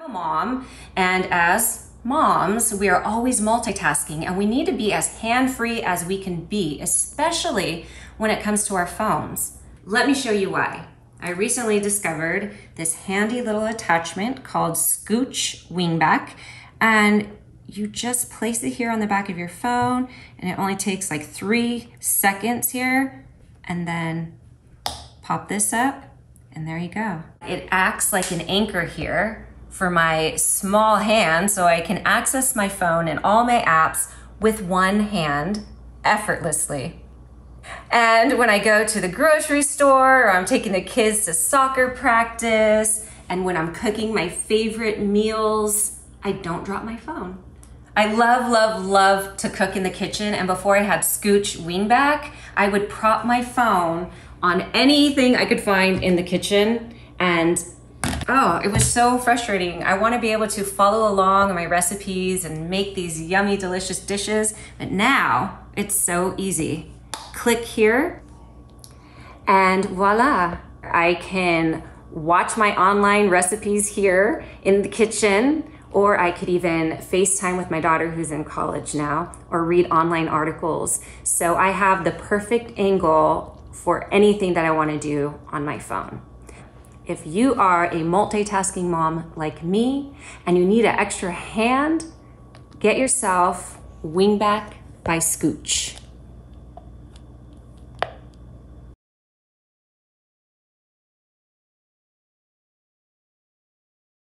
I'm a mom, and as moms, we are always multitasking, and we need to be as hand-free as we can be, especially when it comes to our phones. Let me show you why. I recently discovered this handy little attachment called Scooch Wingback, and you just place it here on the back of your phone, and it only takes like 3 seconds here, and then pop this up, and there you go. It acts like an anchor here for my small hand, so I can access my phone and all my apps with one hand effortlessly. And when I go to the grocery store, or I'm taking the kids to soccer practice, and when I'm cooking my favorite meals, I don't drop my phone. I love, love, love to cook in the kitchen, and before I had Scooch Wingback, I would prop my phone on anything I could find in the kitchen, and oh, it was so frustrating. I want to be able to follow along on my recipes and make these yummy, delicious dishes, but now it's so easy. Click here, and voila, I can watch my online recipes here in the kitchen, or I could even FaceTime with my daughter who's in college now, or read online articles. So I have the perfect angle for anything that I want to do on my phone. If you are a multitasking mom like me and you need an extra hand, get yourself Wingback by Scooch.